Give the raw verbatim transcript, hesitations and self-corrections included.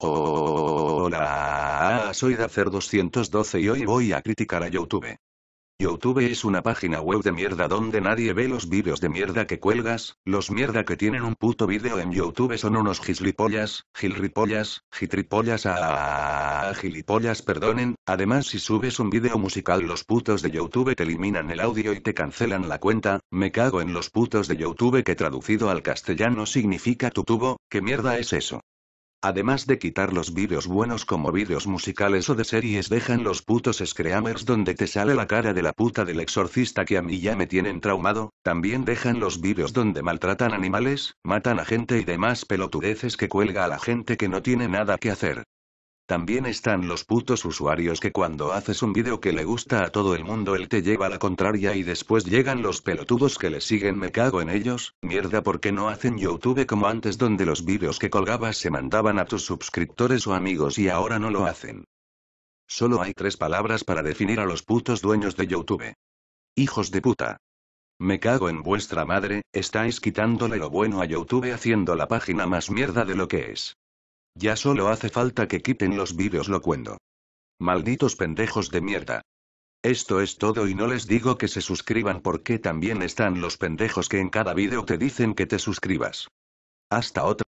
Hola, soy Dacer dos uno dos y hoy voy a criticar a YouTube. YouTube es una página web de mierda donde nadie ve los vídeos de mierda que cuelgas. Los mierda que tienen un puto vídeo en YouTube son unos gislipollas, gilripollas, gitripollas a gilipollas perdonen. Además, si subes un vídeo musical, los putos de YouTube te eliminan el audio y te cancelan la cuenta. Me cago en los putos de YouTube, que traducido al castellano significa tu tubo. ¿Qué mierda es eso? Además de quitar los vídeos buenos como vídeos musicales o de series, dejan los putos screamers donde te sale la cara de la puta del exorcista, que a mí ya me tienen traumado. También dejan los vídeos donde maltratan animales, matan a gente y demás pelotudeces que cuelga a la gente que no tiene nada que hacer. También están los putos usuarios que cuando haces un vídeo que le gusta a todo el mundo, él te lleva la contraria y después llegan los pelotudos que le siguen. Me cago en ellos. Mierda, ¿por qué no hacen YouTube como antes, donde los vídeos que colgabas se mandaban a tus suscriptores o amigos, y ahora no lo hacen? Solo hay tres palabras para definir a los putos dueños de YouTube. Hijos de puta. Me cago en vuestra madre, estáis quitándole lo bueno a YouTube haciendo la página más mierda de lo que es. Ya solo hace falta que quiten los vídeos locuendo. Malditos pendejos de mierda. Esto es todo, y no les digo que se suscriban porque también están los pendejos que en cada vídeo te dicen que te suscribas. Hasta otra.